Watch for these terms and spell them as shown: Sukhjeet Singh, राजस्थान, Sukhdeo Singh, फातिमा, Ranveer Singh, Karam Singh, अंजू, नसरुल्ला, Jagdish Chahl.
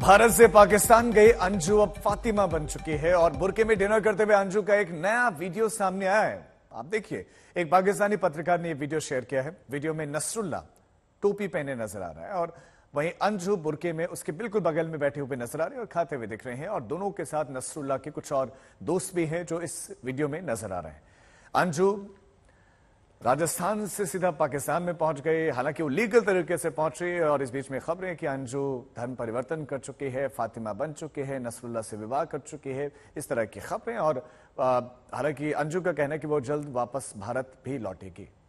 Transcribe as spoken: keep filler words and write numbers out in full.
भारत से पाकिस्तान गई अंजू अब फातिमा बन चुकी है और बुर्के में डिनर करते हुए अंजू का एक नया वीडियो सामने आया है। आप देखिए, एक पाकिस्तानी पत्रकार ने यह वीडियो शेयर किया है। वीडियो में नसरुल्ला टोपी पहने नजर आ रहा है और वहीं अंजू बुर्के में उसके बिल्कुल बगल में बैठे हुए नजर आ रहे हैं और खाते हुए दिख रहे हैं। और दोनों के साथ नसरुल्ला के कुछ और दोस्त भी हैं जो इस वीडियो में नजर आ रहे हैं। अंजू राजस्थान से सीधा पाकिस्तान में पहुंच गए, हालांकि वो लीगल तरीके से पहुंच रही है। और इस बीच में खबरें कि अंजू धर्म परिवर्तन कर चुकी है, फातिमा बन चुकी है, नसरुल्ला से विवाह कर चुकी है, इस तरह की खबरें। और हालांकि अंजू का कहना है कि वो जल्द वापस भारत भी लौटेगी।